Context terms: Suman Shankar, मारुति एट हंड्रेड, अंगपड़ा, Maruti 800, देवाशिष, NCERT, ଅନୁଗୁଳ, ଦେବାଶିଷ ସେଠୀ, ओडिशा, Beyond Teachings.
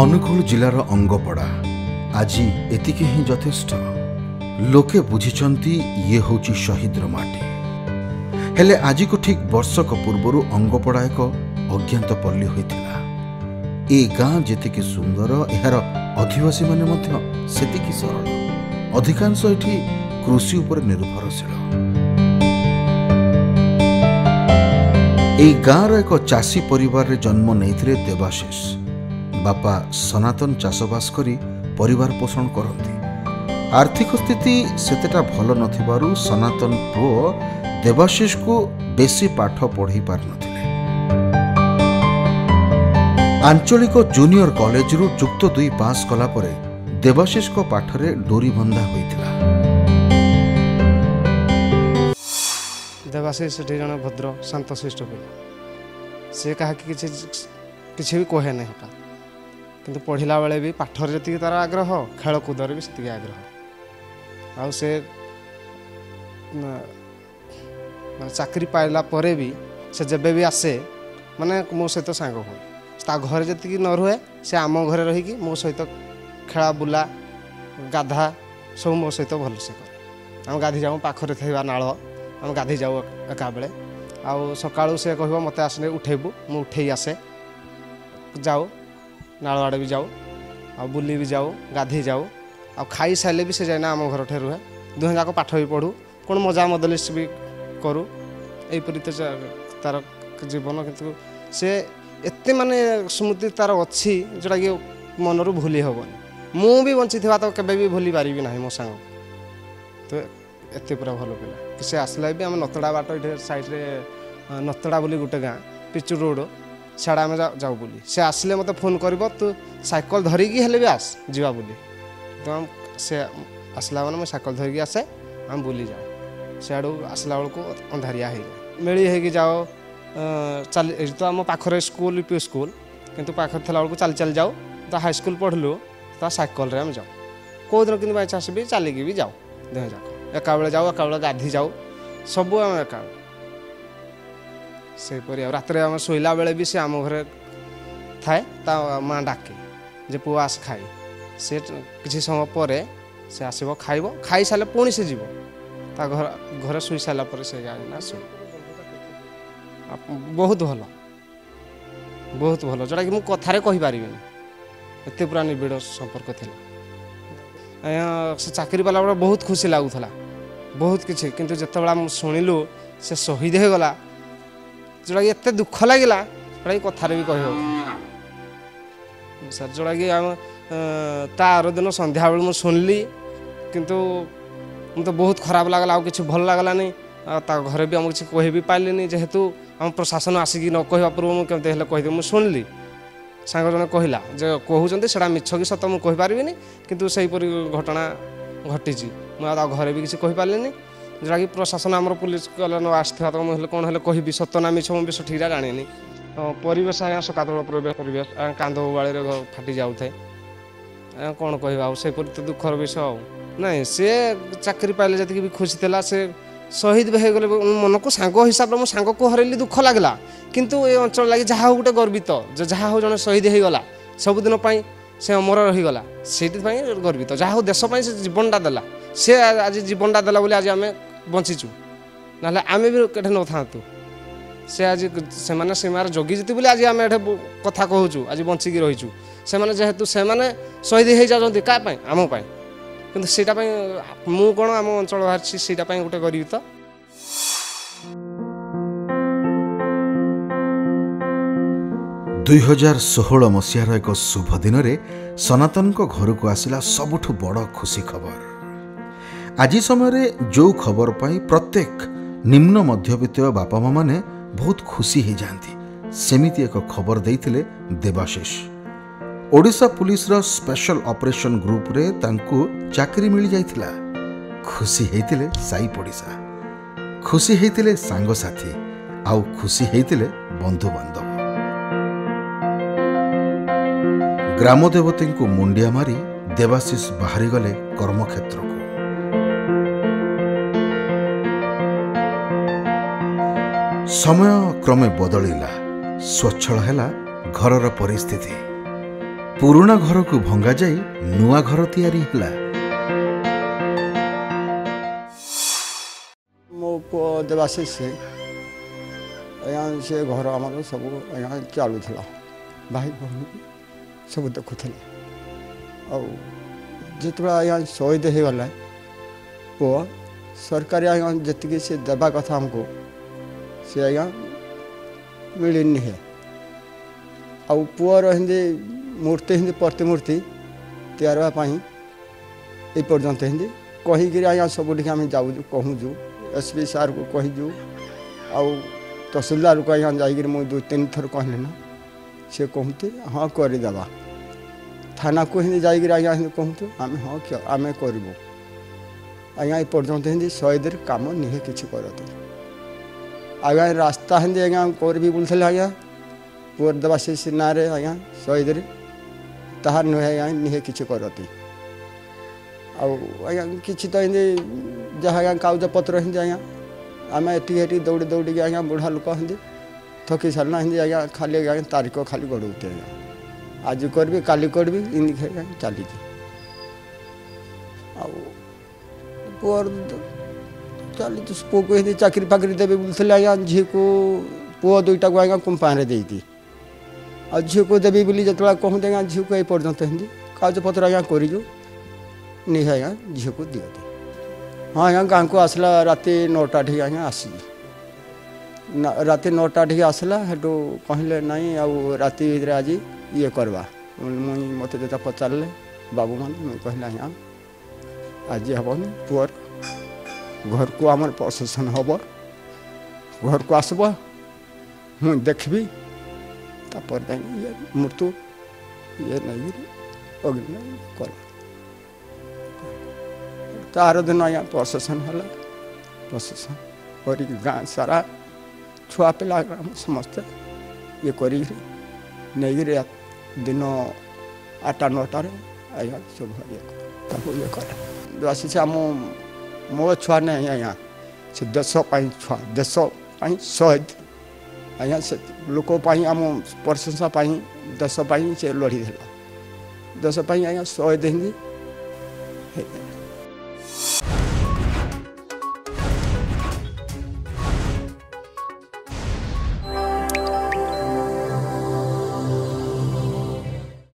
अनुगुल जिलार अंगपड़ा आज एतिके ही जथेष्ट लोके बुझिचंती ये होची शहीदर माटी। हेले आज को ठीक वर्षक पूर्वर अंगपड़ा एक अज्ञात पल्ली होइतिला। ए गाँ जेतिके सुंदर एहार आदिवासी माने मध्य सेतिके सरल। अधिकांश एठी कृषि उपर निर्भरशील। एई गाँर एक चाषी परिवार रे जन्म नैथिरे देवाशिष। बापा सनातन चाषबास करी परिवार पोषण करती। आर्थिक स्थिति सेतेटा भल नथिबारु सनातन पुओ देवाशिष को बेसी पाठ पढ़ी पार नथिले। आंचलिक जूनियर कॉलेज रु जुक्त 2 पास कला परे देवाशिष को पाठरे डोरी बंधा होइतिला। देवाशेष सेठी जन भद्र शांत शिष्ट पिला। सी क्या किसी भी कहे ना हटा कि पढ़ला बेले भी पाठर जी तार आग्रह खेलकूद भी से आग्रह आउ से चाकरी पाइला परे भी से जब भी आसे माने मो सहित सांग हुए घर जी न रुहे से आम घरे रहीकि मो सहित खेला बुला गाधा सब मो सहित भलसे करे। आम गाधी जाऊँ पाखरे थी नाल आम गाधी जाऊ एका बेले आउ सका से कह मत आसने उठेबू मु उठे आसे जाऊ नाड़े भी जाऊ आ बुली भी जाऊ गाधी जाऊ आ खाई सारे भी से जाए ना आम घर ठे रुहे दुहे जाक पाठ भी पढ़ू कौन मजा मदलिस भी करूँ यहीपरी तो तार जीवन कितु से एत मानने स्मृति तार अच्छी जोटा कि मनरू भूली हेबन मुझे बंची था तो केवि भूली पारि ना मो सांग तो एत पूरा भल पा कि से आसला भी आम नतड़ा बाट ये सैड्रे नतड़ा बोली गोटे गाँ पिचु रोड साढ़े आम जाऊ बोली से आसले मत फोन कर तू साइकल धरिकी हेले भी आस जा बोली तो आम से आसला मैंने साइकल धरिकी आसे आम बुली जाओ सियाड़ आसला बेलू अंधारिया हो जाए मेली होगी जाओ चल तो आम पाखरे स्कूल पी स्कूल कितु पाखे थला बेलू चल चल जाओ तो हाई स्कूल पढ़लु तो साइकल आम जाओ कौदिन कि बाई चांस भी चलिकी भी जाओ देह जाओ एका बेले जाऊ एका बेले गाधी जाऊ सबू आम एका से रातरे आम शोला बेले भी से आम घर थाए ता माँ डाके जे पु आस खाए से किसी समय पर से आसब खाइब खाई सारे पुणी से जीव ता घर घर शु सारापर से जाना शो बहुत भल जोटा कि मुझे कथार कहीपर एत पूरा निबिड़ संपर्क थी। से चाकरी वाला बड़ा बहुत खुशी लगुला बहुत किसी किंतु जिते बड़ा शुणिलु से शहीद हो गला जोटा कि एत दुख लगला जोटा कथार भी कह सर जोटा कि तार दिन संध्या बेलू मुझे शुणिली किंतु मुझे तो बहुत खराब लगला आज कि भल लगलानी घरे भी आम किसी कह भी पारे जेहेतु आम प्रशासन आसिक न कह पूर्व मुझे कमती कहीदेव मुझे शुणिली सांग जन कहला जो कहते से मिछ कि सत मुझे कहीपरि कितु से घटना घटी मुझे घरे भी किसी कहीपर जोटा कि प्रशासन आम पुलिस कल्याण आसता तो मुझे कौन है कह सत ना मिछ मुझे ठीक जाणी परेश आज सकात परेश कांध बाड़ी फाटी जाऊ था कौन कह से दुखर विषय आउ ना सी चाकरी पाइले जैसे भी खुशी थी से शहीद भी होगले मन को सांग हिसाब से मो सांग को हरैली दुख लगला किंतु ये अंचल लगी जहाँ गोटे गर्वित जो जहाँ हो जन शहीद होगला सबुदिन से अमर रहीगला से गर्वित जहाँ देशपाई से जीवनटा देला से आज जीवनटा देला बोली आज आम बंचीचु ना आम भी एठे न था से आज से जगी जीती बोली आज आम एठे कथा कहूँ आज बंचिकी रहीचु से जेहेतु से शहीद हो जाती क्या आम किंतु से मु कौन आम अंचल बाहर से गोटे गर्वित। दुई हजार 2016 मसीहार एक शुभ दिन में सनातन घर को आसला सबुठ बड़ खुशी खबर। आज समय जो खबर पाई प्रत्येक निम्न मध्यवित्त बापा माँ मैंने बहुत खुशी हो जाती सेमिति एक खबर देते देवाशिष। ओडिशा पुलिस रा स्पेशल ऑपरेशन ग्रुप रे तांकु चाकरी मिल जाइथिला। खुशी हेतिले साई पड़िसा, खुशी हेतिले सांग साथी, आउ खुशी हेतिले बंधु बांधव। ग्राम देवती को मुंडिया मारी देवाशिष बाहरी गले कर्मक्षेत्र को। समय क्रमे बदलिला, स्वच्छल हैला घरर परिस्थिति। पुराना घर को भंगा जाई नुआ घर तैयारी हला। मो पुओ देवाशीष से घर आम सब चलू भाई बहन सब देखुला आते शहीद हो गला पुओ सरकारी जी से देवा कथा हमको सी आज्ञा मिलनी है आ पुओर हिंदी मूर्ति हिंदी प्रतिमूर्ति तैयार ये पर्यंत हिंदी कहीकि आज सबुठ आम जाऊँ कहूँ एसपी सार को कहीजु आउ तहसीलदार को आज जा दो तीन थर कहली ना सी कहते हाँ करदेवा थाना को हिंदी जा कहतु आम हाँ क्या आम करूँ आज्ञा ये पर्यंत हिंदी शहीद कम निहे कि करते आज्ञा रास्ता हिंदी आज्ञा कर भी बोलते आज्ञा पुअर देवाशीष ना आज्ञा शहीद ताहार नुहे आज्ञा निहे कि करती आज्ञा किसी तो हिंदी जहाँ आज्ञा कागज पत्र हिंदी आज्ञा आम एटी दौड़ी दौड़ी आज्ञा बुढ़ा लोक हिंदी थकी सारा हिंदी आज्ञा खाली आज्ञा तारीख खाली गड़ौते आज्ञा आज करी काली करी इनके आज्ञा चली पुअर चल पु को हिंदी चाकरी फाकरी देवे बोलते आज्ञा झी को पुओ दुईटा को आज्ञा कंपानी देती आ झी को देवी बोली जिते कहते आज्ञा झी को पर्यंत हिंदी कागज पत्र आज्ञा करू नहीं आज्ञा झी को दिखते हाँ आज्ञा गाँव को आसला रात नौटा ठीक आज्ञा आस रात नौटा ठीक आसला हेटू कहले नाई आउ रात आज ये करवा मुई मत जो पचारे बाबू मैंने कहले आज्ञा आज हेबन पुअर घर को आम प्रशासन हम घर को आसब मुझे देखी तापर ये मृत्यु ये नहीं अग्नि कर तार दिन आज्ञा प्रशासन है प्रशासन कर गाँ सारा छुआ पिला समस्ते ये कर दिन आठटा नौटार आज्ञा सब ये कला देवाशीष आम मो छुआ नहीं आज्ञा से देशपाई छुआ देशपाई शहीद आज्ञा से लोकपाई आम प्रशंसापाई देशपाई से लड़ीदेला देशपाई आज्ञा शहीद हिंदी।